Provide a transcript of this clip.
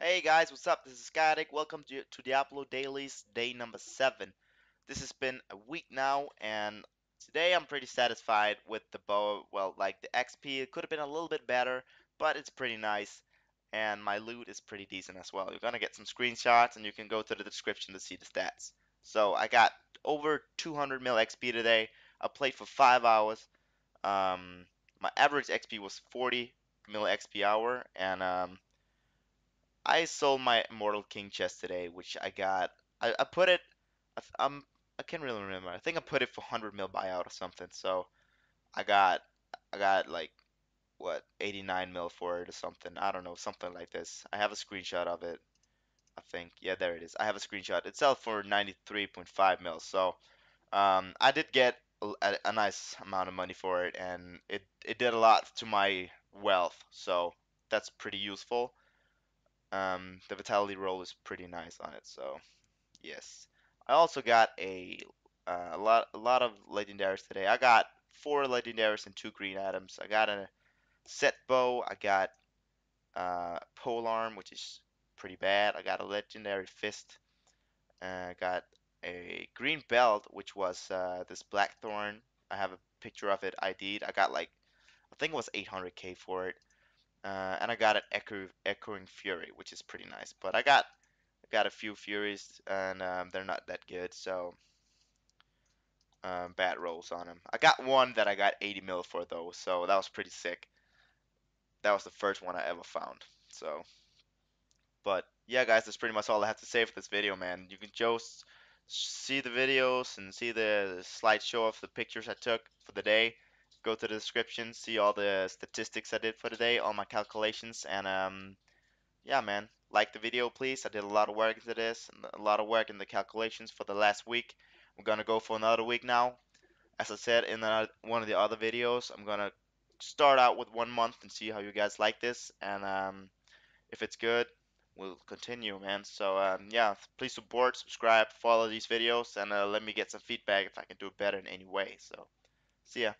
Hey guys, what's up? This is Sky Adict. Welcome to Diablo Dailies, day number 7. This has been a week now, and today I'm pretty satisfied with the bow. Well, like the XP, it could have been a little bit better, but it's pretty nice, and my loot is pretty decent as well. You're gonna get some screenshots, and you can go to the description to see the stats. So I got over 200 mil XP today. I played for 5 hours. My average XP was 40 mil XP hour, and I sold my Immortal King chest today, which I got. I put it. I can't really remember. I think I put it for 100 mil buyout or something. So I got like what 89 mil for it or something. I don't know, something like this. I have a screenshot of it. I think, yeah, there it is. I have a screenshot. It sold for 93.5 mil. So I did get a nice amount of money for it, and it did a lot to my wealth. So that's pretty useful. The vitality roll is pretty nice on it, so yes. I also got a lot of legendaries today. I got 4 legendaries and 2 green atoms. I got a set bow. I got pole arm, which is pretty bad. I got a legendary fist. I got a green belt, which was this Blackthorn. I have a picture of it ID'd. I got like, I think it was 800k for it. And I got an Echoing Fury, which is pretty nice. But I got a few Furies, and they're not that good, so bad rolls on them. I got one that I got 80 mil for, though, so that was pretty sick. That was the first one I ever found. So, but yeah, guys, that's pretty much all I have to say for this video, man. You can just see the videos and see the slideshow of the pictures I took for the day. Go to the description, see all the statistics I did for today, all my calculations, and yeah, man, like the video, please. I did a lot of work into this, and a lot of work in the calculations for the last week. We're gonna go for another week now. As I said in one of the other videos, I'm gonna start out with 1 month and see how you guys like this, and if it's good, we'll continue, man. So yeah, please support, subscribe, follow these videos, and let me get some feedback if I can do it better in any way. So see ya.